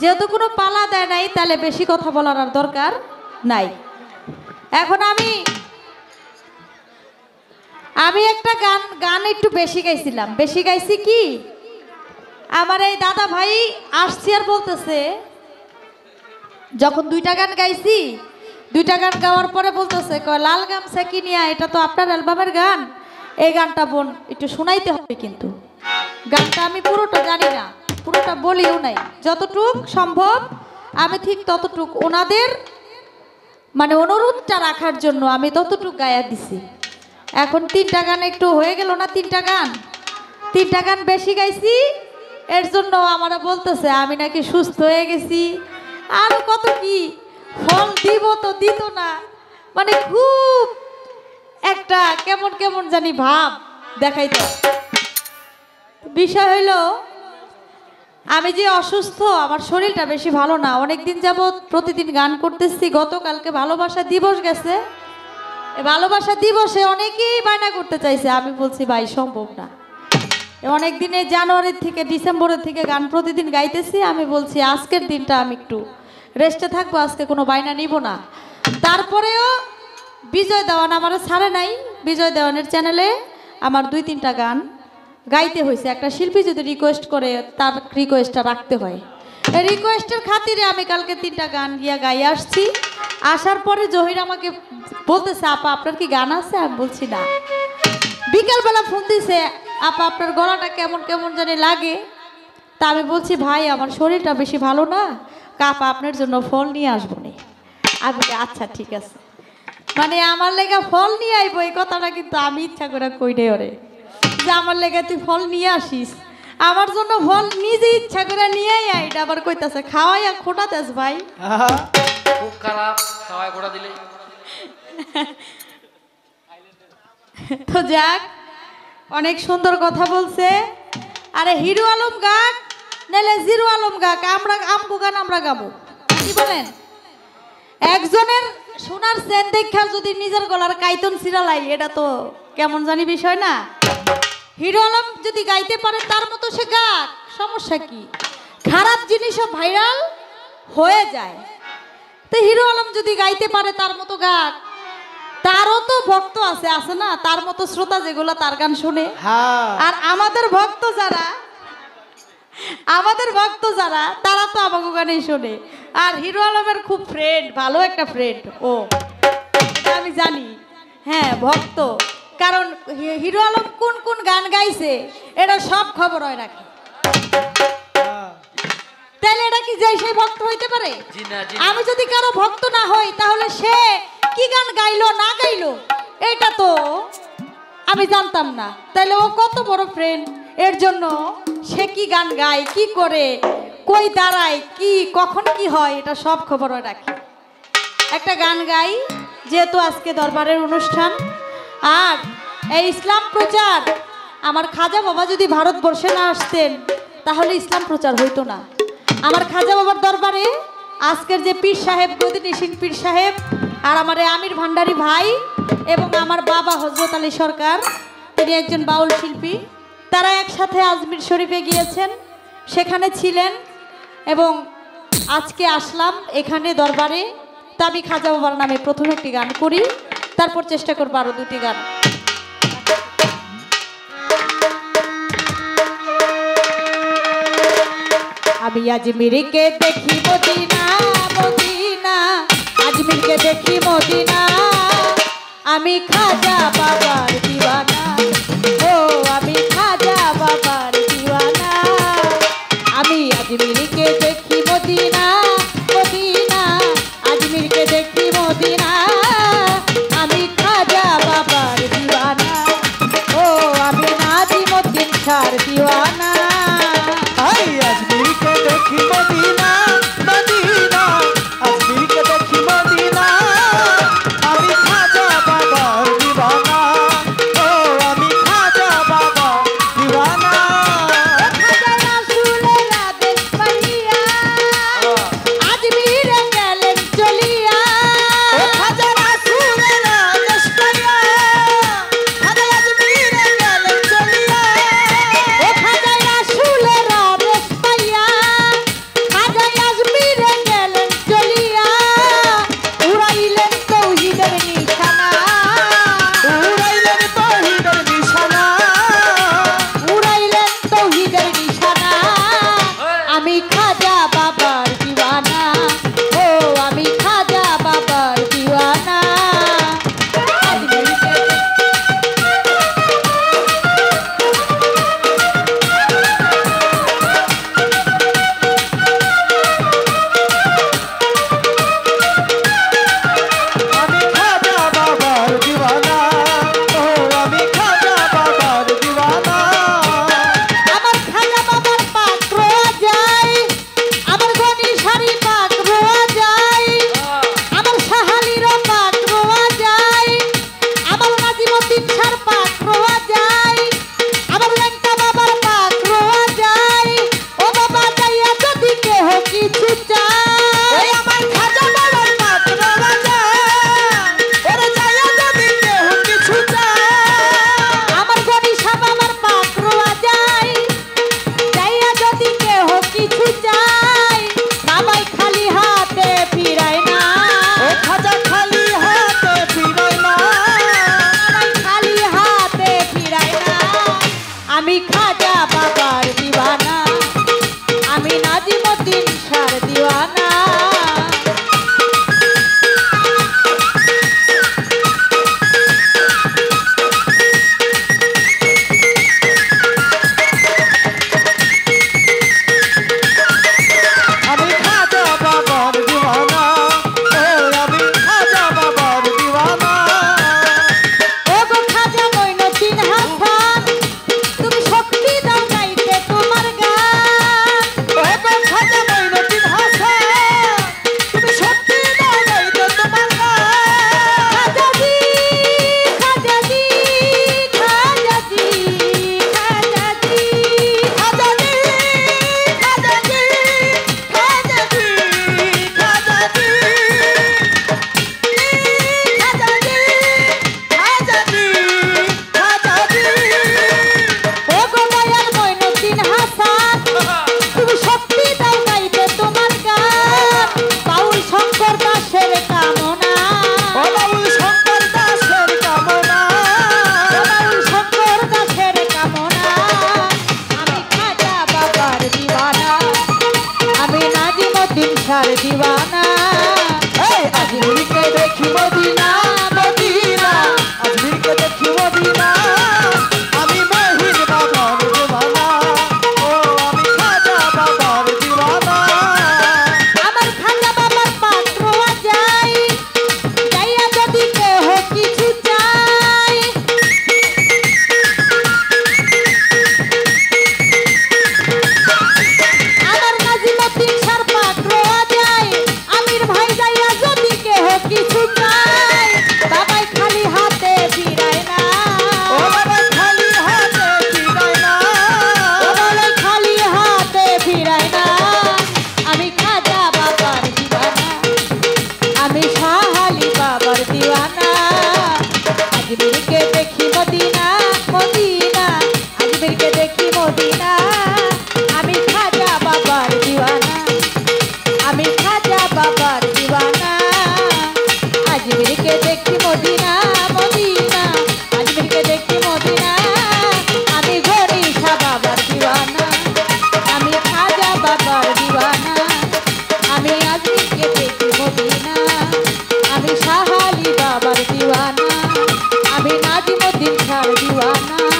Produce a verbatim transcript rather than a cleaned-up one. যেহেতু কোনো পালা দেয় নাই তাহলে বেশি কথা বলার আর দরকার নাই। এখন আমি আমি একটা গান গান একটু বেশি গাইছিলাম, বেশি গাইছি কি আমার এই দাদা ভাই আসছে আর বলতেছে, যখন দুইটা গান গাইছি দুইটা গান গাওয়ার পরে বলতেছে কয় লাল গামছা কি নিয়া, এটা তো আপনার অ্যালবামের গান, এই গানটা বোন একটু শোনাইতে হবে। কিন্তু গানটা আমি পুরোটা জানি না, পুরোটা বলিও নাই, যতটুক সম্ভব আমি ঠিক ততটুক ওনাদের মানে অনুরোধটা রাখার জন্য আমি ততটুক গায়া দিছি। এখন তিনটা গান একটু হয়ে গেল না, তিনটা গান তিনটা গান বেশি গাইছি, এর জন্য আমারা বলতেছে আমি নাকি সুস্থ হয়ে গেছি, আর কত কি ফল দিব তো দিত না, মানে খুব একটা কেমন কেমন জানি ভাব দেখাইত। বিষয় হইল আমি যে অসুস্থ, আমার শরীরটা বেশি ভালো না, অনেকদিন যাবৎ প্রতিদিন গান করতেছি। গতকালকে ভালোবাসা দিবস গেছে, ভালোবাসা দিবসে অনেকেই বায়না করতে চাইছে, আমি বলছি ভাই সম্ভব না। অনেক দিনে জানুয়ারির থেকে ডিসেম্বরের থেকে গান প্রতিদিন গাইতেছি, আমি বলছি আজকের দিনটা আমি একটু রেস্টে থাকবো, আজকে কোনো বায়না নিব না। তারপরেও বিজয় দেওয়ান আমার ছাড়ে নাই, বিজয় দেওয়ানের চ্যানেলে আমার দুই তিনটা গান গাইতে হয়েছে। একটা শিল্পী যদি রিকোয়েস্ট করে তার রিকোয়েস্টটা রাখতে হয়, এই রিকোয়েস্টের খাতিরে আমি কালকে তিনটা গান গিয়া গাই আসছি। আসার পরে জহির আমাকে বলতেছে আপা আপনার কি গান আছে, আমি বলছি না। বিকালবেলা ফোন দিছে আপা আপনার গলাটা কেমন কেমন জানি লাগে, তা আমি বলছি ভাই আমার শরীরটা বেশি ভালো না, কাপা আপনার জন্য ফল নিয়ে আসবো নি। আমি আচ্ছা ঠিক আছে, মানে আমার লেগা ফল নিয়ে আইব এই কথাটা কিন্তু আমি ইচ্ছা করে কই নাই ওরে, যে আমার লেগা তুই ফল নিয়ে আসিস, আমার জন্য ফল নিজে ইচ্ছা করে নিয়ে আই, এটা আবার কইতাছে খাওয়াই আর খোটাতেস ভাই, খুব খারাপ খাওয়াই খোটা দিলে তো। যাক অনেক সুন্দর কথা বলছে, আরে হিরো আলম গাক নাইলে জিরো আলম গাক, আমরা আমগো গান আমরা গাবো, কি বলেন? একজনের সোনার চেন দেখা যদি নিজের গলার কাইতন ছিড়ালাই, এটা তো কেমন জানি বিষয় না। হিরো আলম যদি গাইতে পারে তার মতো সে গাক, সমস্যা কি? খারাপ জিনিসও ভাইরাল হয়ে যায়, তো হিরো আলম যদি গাইতে পারে তার মতো গাক, তারও তো ভক্ত আছে আছে না, তার মতো শ্রোতা যেগুলো তার গান শুনে। আর আমাদের ভক্ত যারা আমাদের ভক্ত যারা তারা তো আমাকে গানেই শোনে। আর হিরো আলমের খুব ফ্রেন্ড, ভালো একটা ফ্রেন্ড, ও আমি জানি, হ্যাঁ ভক্ত। কারণ হিরো আলম কোন কোন গান গাইছে এটা সব খবর হয় রাখে, তাহলে এটা কি যাই সেই ভক্ত হইতে পারে? আমি যদি কারো ভক্ত না হই তাহলে সে কি গান গাইলো না গাইলো এটা তো আমি জানতাম না, তাহলে ও কত বড় ফ্রেন্ড, এর জন্য সে কি গান গায়, কি করে, কই দাঁড়ায়, কি কখন কি হয় এটা সব খবর রাখি। একটা গান গাই, যেহেতু আজকে দরবারের অনুষ্ঠান আর এই ইসলাম প্রচার, আমার খাজা বাবা যদি ভারতবর্ষে না আসতেন তাহলে ইসলাম প্রচার হইতো না। আমার খাজা বাবার দরবারে আজকের যে পীর সাহেব গদিনিশিন পীর সাহেব আর আমার আমির ভান্ডারী ভাই এবং আমার বাবা হজরত আলী সরকার, তিনি একজন বাউল শিল্পী, তারা একসাথে আজমির শরীফে গিয়েছেন, সেখানে ছিলেন, এবং আজকে আসলাম এখানে দরবারে। তা আমি খাজা বাবার নামে প্রথম একটি গান করি, তারপর চেষ্টা করবো আরও দুটি গান। আমি আজমিরকে দেখি মদিনা মদিনা, আজমিরকে দেখি মদিনা, আমি খাজা বাবার দিওয়ানা, ও আমি খাজা বাবার দিওয়ানা। আমি আজমিরকে দেখি মদিনা মদিনা, আজমিরকে দেখি মদিনা, আমি খাজা বাবার দিওয়ানা, ও আমি নাজিমউদ্দিন শাহর দিওয়ানা। Let's go! खाजा बाबार दीवाना, ओ आमी खाजा बाबार दीवाना। I'm not the one.